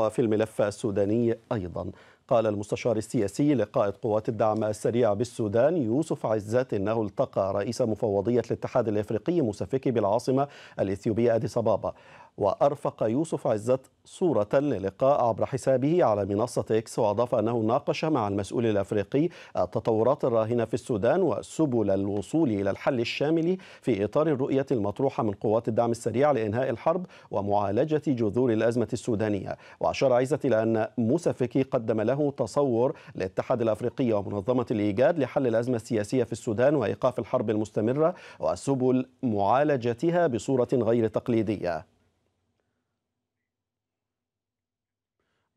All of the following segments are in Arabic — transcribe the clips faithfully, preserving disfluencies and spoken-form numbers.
وفي الملف السوداني أيضا قال المستشار السياسي لقائد قوات الدعم السريع بالسودان يوسف عزت إنه التقى رئيس مفوضية الاتحاد الأفريقي موسى فكي بالعاصمة الإثيوبية أديس أبابا، وأرفق يوسف عزت صورة للقاء عبر حسابه على منصة إكس، وأضاف أنه ناقش مع المسؤول الأفريقي التطورات الراهنة في السودان وسبل الوصول إلى الحل الشامل في إطار الرؤية المطروحة من قوات الدعم السريع لإنهاء الحرب ومعالجة جذور الأزمة السودانية. وأشار عزت إلى أن موسى فكي قدم له تصور للاتحاد الأفريقي ومنظمة الإيجاد لحل الأزمة السياسية في السودان وإيقاف الحرب المستمرة وسبل معالجتها بصورة غير تقليدية.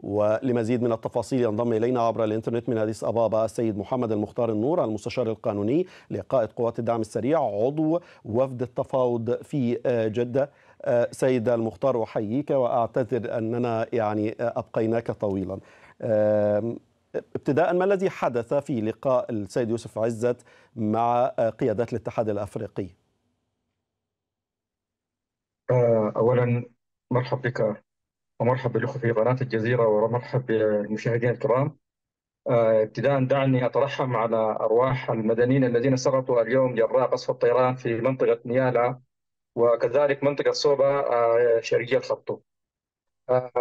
ولمزيد من التفاصيل ينضم إلينا عبر الإنترنت من أديس أبابا السيد محمد المختار النور المستشار القانوني لقائد قوات الدعم السريع عضو وفد التفاوض في جدة. سيد المختار أحييك وأعتذر أننا يعني أبقيناك طويلا. ابتداء ما الذي حدث في لقاء السيد يوسف عزت مع قيادات الاتحاد الأفريقي؟ أولا مرحب بك ومرحب بالأخوة في قناة الجزيرة ومرحب بالمشاهدين الكرام. ابتداء دعني أترحم على أرواح المدنيين الذين سقطوا اليوم جراء قصف الطيران في منطقة نيالا وكذلك منطقة صوبة شرقية الخرطوم.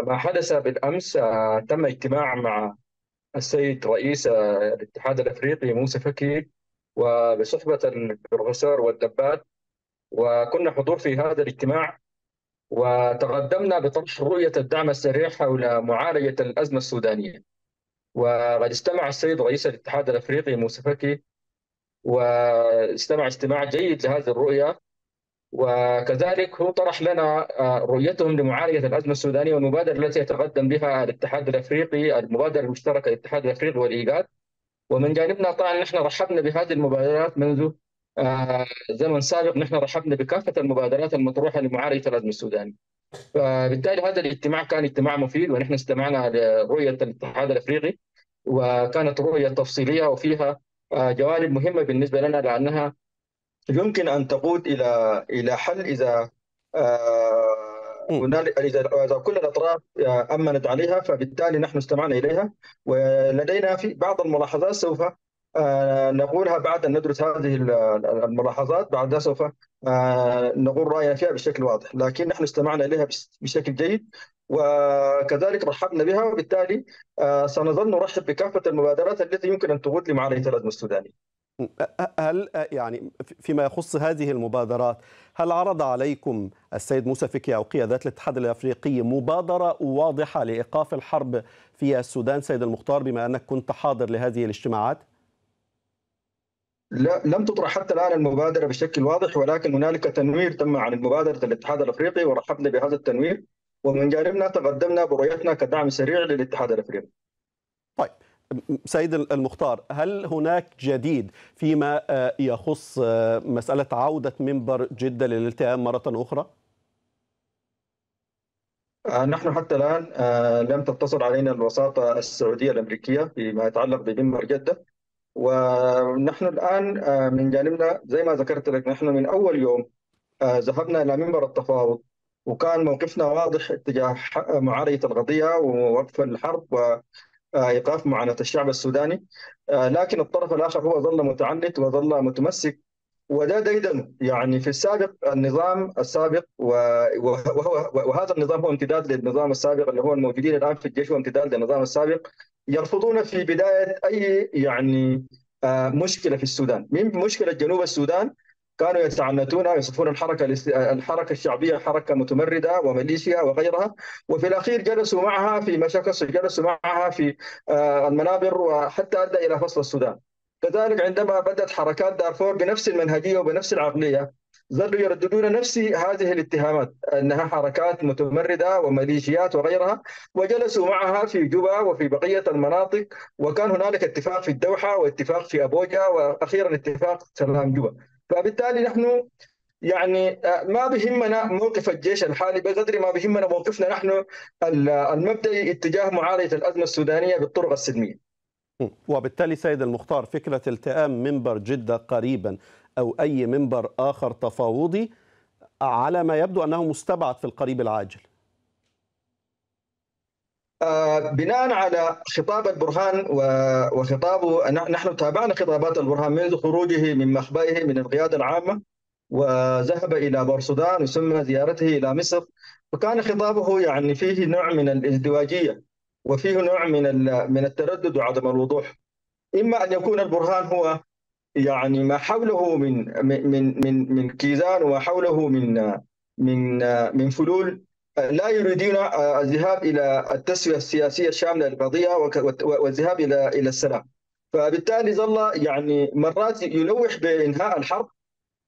ما حدث بالأمس تم اجتماع مع السيد رئيس الاتحاد الأفريقي موسى فكي وبصحبة البروفيسور والدبات، وكنا حضور في هذا الاجتماع وتقدمنا بطرح رؤية الدعم السريع حول معالجة الأزمة السودانية. وقد استمع السيد رئيس الاتحاد الأفريقي موسى فكي واستمع استماع جيد لهذه الرؤية، وكذلك هو طرح لنا رؤيتهم لمعالجة الأزمة السودانية والمبادرة التي يتقدم بها الاتحاد الأفريقي، المبادرة المشتركة للاتحاد الأفريقي والإيجاد. ومن جانبنا طبعا نحن رحبنا بهذه المبادرات منذ زمن سابق، نحن رحبنا بكافة المبادرات المطروحة لمعالجة الأزمة السودانية. فبالتالي هذا الاجتماع كان اجتماع مفيد، ونحن استمعنا لرؤية الاتحاد الأفريقي وكانت رؤية تفصيلية وفيها جوانب مهمة بالنسبة لنا لأنها يمكن أن تقود إلى إلى حل إذا إذا كل الأطراف أمنت عليها. فبالتالي نحن استمعنا إليها ولدينا في بعض الملاحظات سوف نقولها بعد أن ندرس هذه الملاحظات، بعدها سوف نقول رأينا فيها بشكل واضح، لكن نحن استمعنا إليها بشكل جيد وكذلك رحبنا بها، وبالتالي سنظل نرحب بكافة المبادرات التي يمكن أن تقود لمعالجة الأزمة السودانية. هل يعني فيما يخص هذه المبادرات هل عرض عليكم السيد موسى فكي أو قيادات الاتحاد الأفريقي مبادرة واضحة لإيقاف الحرب في السودان سيد المختار بما أنك كنت حاضر لهذه الاجتماعات؟ لا، لم تطرح حتى الآن المبادرة بشكل واضح، ولكن هنالك تنوير تم عن مبادرة الاتحاد الأفريقي ورحبنا بهذا التنوير، ومن جانبنا تقدمنا برؤيتنا كدعم سريع للاتحاد الأفريقي. طيب سيد المختار، هل هناك جديد فيما يخص مسألة عودة منبر جدة للالتئام مرة أخرى؟ نحن حتى الآن لم تتصل علينا الوساطة السعودية الأمريكية فيما يتعلق بمنبر جدة، ونحن الآن من جانبنا زي ما ذكرت لك نحن من أول يوم ذهبنا إلى منبر التفاوض وكان موقفنا واضح اتجاه معالجة القضية ووقف الحرب وإيقاف معاناة الشعب السوداني، لكن الطرف الآخر هو ظل متعنت وظل متمسك، وده ديدن يعني في السابق النظام السابق وهو وهذا النظام هو امتداد للنظام السابق اللي هو الموجودين الآن في الجيش وامتداد للنظام السابق. يرفضون في بداية أي يعني مشكلة في السودان، من مشكلة جنوب السودان كانوا يتعنتون ويصفون الحركة الحركة الشعبية حركة متمردة وميليشيا وغيرها، وفي الأخير جلسوا معها في مشاكس جلسوا معها في المنابر وحتى أدى إلى فصل السودان. كذلك عندما بدأت حركات دارفور بنفس المنهجية وبنفس العقلية ظلوا يرددون نفس هذه الاتهامات أنها حركات متمردة وميليشيات وغيرها، وجلسوا معها في جوبا وفي بقية المناطق، وكان هنالك اتفاق في الدوحة واتفاق في أبوجا وأخيرا اتفاق سلام جوبا. فبالتالي نحن يعني ما بهمنا موقف الجيش الحالي بقدر ما بهمنا موقفنا نحن المبدئي اتجاه معالجة الأزمة السودانية بالطرق السلمية. وبالتالي سيد المختار فكرة التئام منبر جدة قريبا أو أي منبر آخر تفاوضي على ما يبدو أنه مستبعد في القريب العاجل. بناء على خطاب البرهان وخطابه، نحن تابعنا خطابات البرهان منذ خروجه من مخبئه من القيادة العامة وذهب إلى بورسودان وثم زيارته إلى مصر، وكان خطابه يعني فيه نوع من الازدواجية وفيه نوع من من التردد وعدم الوضوح. إما أن يكون البرهان هو يعني ما حوله من من من من كيزان وما حوله من من من فلول لا يريدون الذهاب الى التسويه السياسيه الشامله للقضيه والذهاب الى الى السلام، فبالتالي ظل يعني مرات يلوح بانهاء الحرب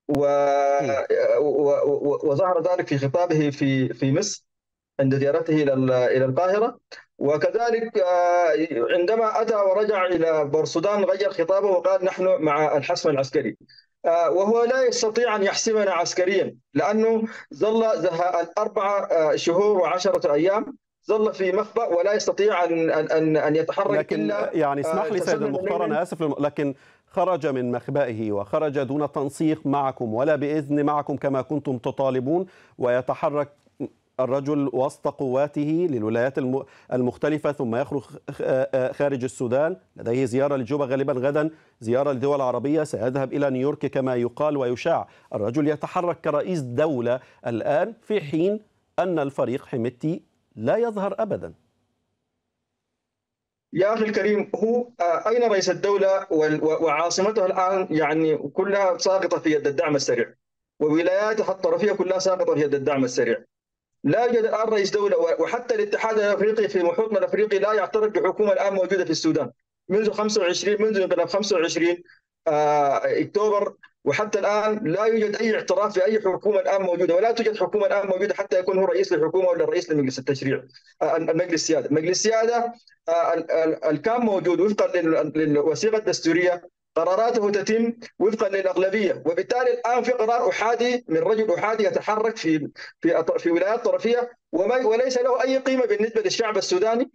و... وظهر ذلك في خطابه في في مصر عند زيارته الى الى القاهره، وكذلك عندما اتى ورجع الى بورسودان غير خطابه وقال نحن مع الحسم العسكري، وهو لا يستطيع أن يحسمنا عسكريا لأنه ظل الأربع شهور وعشرة أيام ظل في مخبأ ولا يستطيع أن أن أن يتحرك. لكن يعني اسمح لي سيد المختار، أنا آسف، لكن خرج من مخبئه وخرج دون تنسيق معكم ولا بإذن معكم كما كنتم تطالبون، ويتحرك الرجل وسط قواته للولايات المختلفة ثم يخرج خارج السودان، لديه زيارة لجوبا غالبا غدا، زيارة لدول عربية، سيذهب إلى نيويورك كما يقال ويشاع. الرجل يتحرك كرئيس دولة الآن في حين أن الفريق حميدتي لا يظهر أبدا. يا أخي الكريم، هو أين رئيس الدولة وعاصمته الآن يعني كلها ساقطة في يد الدعم السريع، وولاياته الطرفية كلها ساقطة في يد الدعم السريع. لا يوجد الآن رئيس دولة، وحتى الاتحاد الأفريقي في محيطنا الأفريقي لا يعترف بحكومة الآن موجودة في السودان منذ خمسة وعشرين منذ انقلاب خمسة وعشرين أكتوبر، وحتى الآن لا يوجد أي اعتراف بأي حكومة الآن موجودة، ولا توجد حكومة الآن موجودة حتى يكون هو رئيس للحكومة ولا رئيس لمجلس التشريع. المجلس السيادة، مجلس السيادة الكام موجود وفقا للوثيقة الدستورية، قراراته تتم وفقا للأغلبية، وبالتالي الآن في قرار أحادي من رجل أحادي يتحرك في في في ولايات طرفية وليس له أي قيمة بالنسبة للشعب السوداني،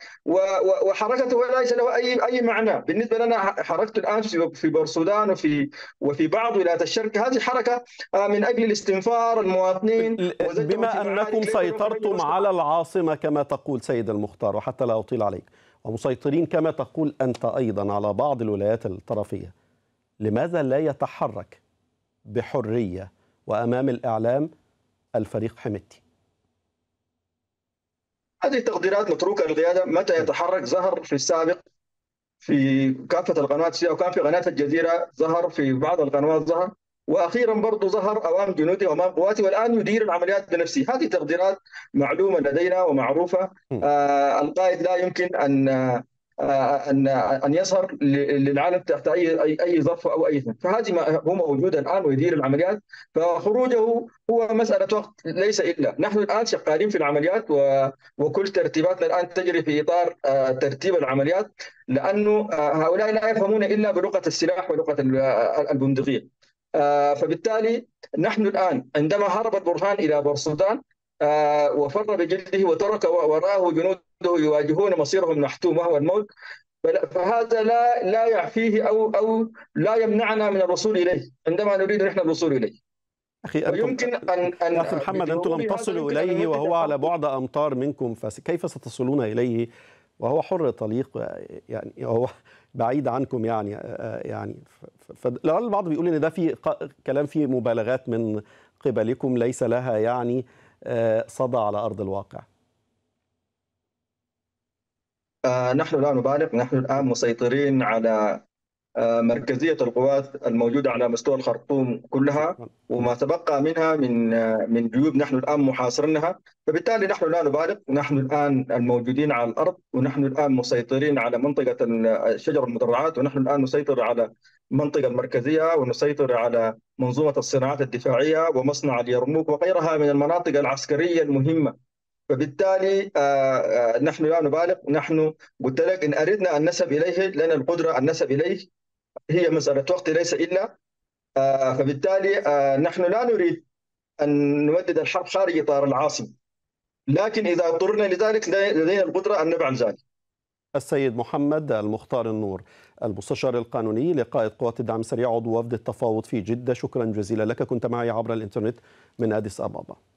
وحركته ليس له أي أي معنى بالنسبة لنا. حركته الآن في بورسودان وفي وفي بعض ولايات الشرق هذه حركة من أجل الاستنفار المواطنين. بما أنكم سيطرتم على العاصمة كما تقول سيد المختار، وحتى لا أطيل عليك، ومسيطرين كما تقول أنت أيضا على بعض الولايات الطرفية، لماذا لا يتحرك بحرية وأمام الإعلام الفريق حميدتي؟ هذه تقديرات متروكة للقيادة. متى يتحرك؟ ظهر في السابق في كافة القنوات، وكان في قناة الجزيرة ظهر، في بعض القنوات ظهر، وأخيرا برضو ظهر أمام جنودي وأمام قواتي، والآن يدير العمليات بنفسه. هذه تقديرات معلومة لدينا ومعروفة. آه القائد لا يمكن أن أن أن يظهر للعالم تحت أي أي ظرف أو أي ظرف، فهذه هو موجود الآن ويدير العمليات، فخروجه هو مسألة وقت ليس إلا. نحن الآن شغالين في العمليات وكل ترتيباتنا الآن تجري في إطار ترتيب العمليات، لأنه هؤلاء لا يفهمون إلا بلغة السلاح ولغة البندقية. فبالتالي نحن الآن عندما هرب البرهان إلى بورسودان وفر بجلده وترك وراه جنوده يواجهون مصيرهم المحتوم وهو الموت، فهذا لا لا يعفيه أو أو لا يمنعنا من الوصول إليه عندما نريد نحن الوصول إليه. أخي ويمكن أن أن أخي محمد، أنتم لم تصلوا إليه وهو على بعد أمتار منكم، فكيف ستصلون إليه وهو حر الطليق يعني وهو بعيد عنكم يعني يعني فلعل البعض بيقول ان ده في كلام فيه مبالغات من قبلكم ليس لها يعني صدى على ارض الواقع. آه نحن لا نبالغ، نحن الان مسيطرين على آه مركزيه القوات الموجوده على مستوى الخرطوم كلها وما تبقى منها من آه من جيوب، نحن الان محاصرينها، فبالتالي نحن لا نبالغ، نحن الان الموجودين على الارض، ونحن الان مسيطرين على منطقه شجر المدرعات، ونحن الان نسيطر على المنطقه المركزيه، ونسيطر على منظومه الصناعات الدفاعيه ومصنع اليرموك وغيرها من المناطق العسكريه المهمه، فبالتالي آه نحن لا نبالغ. نحن قلت لك ان اردنا ان نسب اليه لنا القدره ان نسب اليه، هي مسألة وقت ليس إلا. آه فبالتالي آه نحن لا نريد أن نودد الحرب خارج إطار العاصمة، لكن إذا اضطرنا لذلك لدينا القدرة أن نفعل ذلك. السيد محمد المختار النور، المستشار القانوني لقائد قوات الدعم السريع، عضو وفد التفاوض في جدة، شكرا جزيلا لك، كنت معي عبر الإنترنت من أديس أبابا.